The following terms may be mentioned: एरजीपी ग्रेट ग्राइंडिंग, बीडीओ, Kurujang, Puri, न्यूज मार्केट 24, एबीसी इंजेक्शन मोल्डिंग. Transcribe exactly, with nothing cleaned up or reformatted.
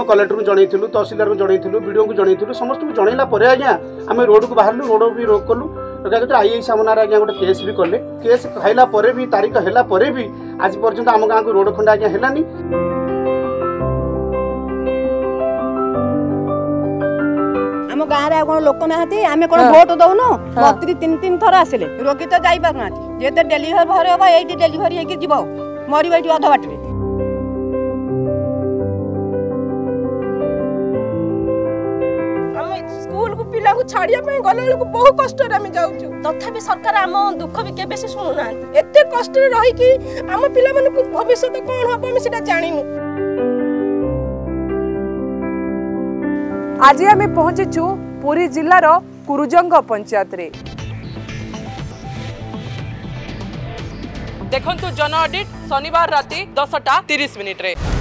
आम कलेक्टर को जनइलु तहसिलदार को जनइलु बीडीओ को जनइलु समस्त को जनइला आज्ञा आम रोड को बाहर रोड भी रोक कलु रोक आईआई सामना आज्ञा गोटे केस भी कले केस खाइला भी तारीख हैला भी आज पर्यटन आम गाँव को रोड खंड आज्ञा हैलानी। आम गाँव में लोक ना आम कौन भोट दौन बत्री तीन तीन थर आसिले रोगी तो जाई पारनाती जे डेलीवर हम ये डेलीवरी हो मर अध बाटे छाड़िया गला बहुत कष्ट तथापि सरकार आम दुख भी केबे से सुनु नांती एते कष्ट रे रही कि आम पिला मन को भविष्य कोन होबो हम सेटा जानिनु। आज आम पहुंचेछु पूरी जिल्ला रो कुरुजंग पंचायत रे। देखंतु जन ऑडिट शनिवार राति दस टा तीस मिनिट रे।